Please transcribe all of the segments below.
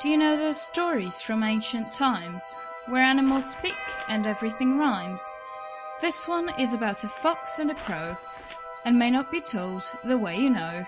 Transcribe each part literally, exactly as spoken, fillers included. Do you know those stories from ancient times, where animals speak and everything rhymes? This one is about a fox and a crow, and may not be told the way you know.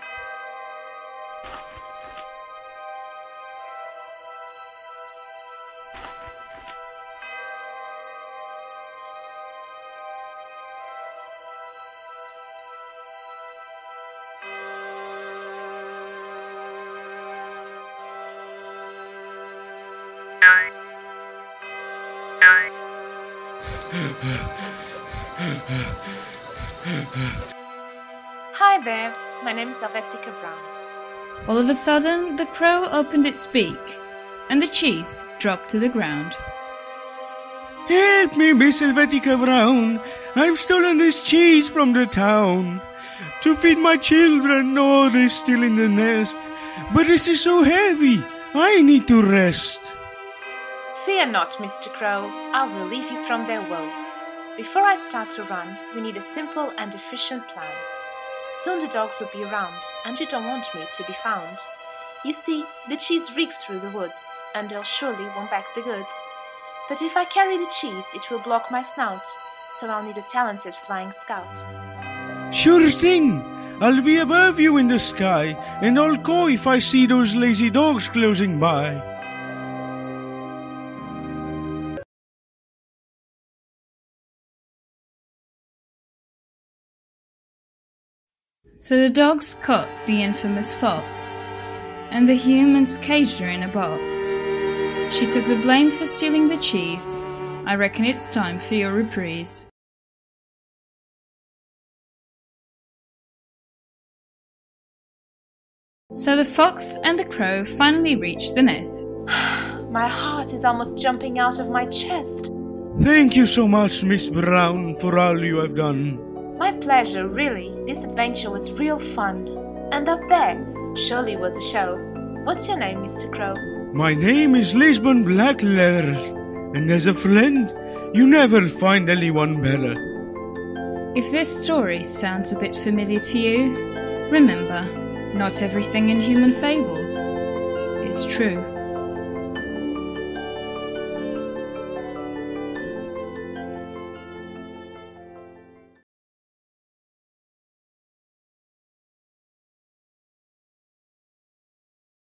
Hi there, my name is Selvetica Brown. All of a sudden, the crow opened its beak, and the cheese dropped to the ground. Help me, Miss Selvetica Brown. I've stolen this cheese from the town to feed my children. Oh, they're still in the nest. But this is so heavy. I need to rest. Fear not, Mister Crow. I will relieve you from their woe. Before I start to run, we need a simple and efficient plan. Soon the dogs will be around, and you don't want me to be found. You see, the cheese reeks through the woods, and they'll surely want back the goods. But if I carry the cheese, it will block my snout, so I'll need a talented flying scout. Sure thing! I'll be above you in the sky, and I'll go if I see those lazy dogs closing by. So the dogs caught the infamous fox, and the humans caged her in a box. She took the blame for stealing the cheese. I reckon it's time for your reprise. So the fox and the crow finally reached the nest. My heart is almost jumping out of my chest. Thank you so much, Miss Brown, for all you have done. My pleasure, really. This adventure was real fun. And up there, surely was a show. What's your name, Mister Crow? My name is Lisbon Blackleather, and as a friend, you never find anyone better. If this story sounds a bit familiar to you, remember, not everything in human fables is true.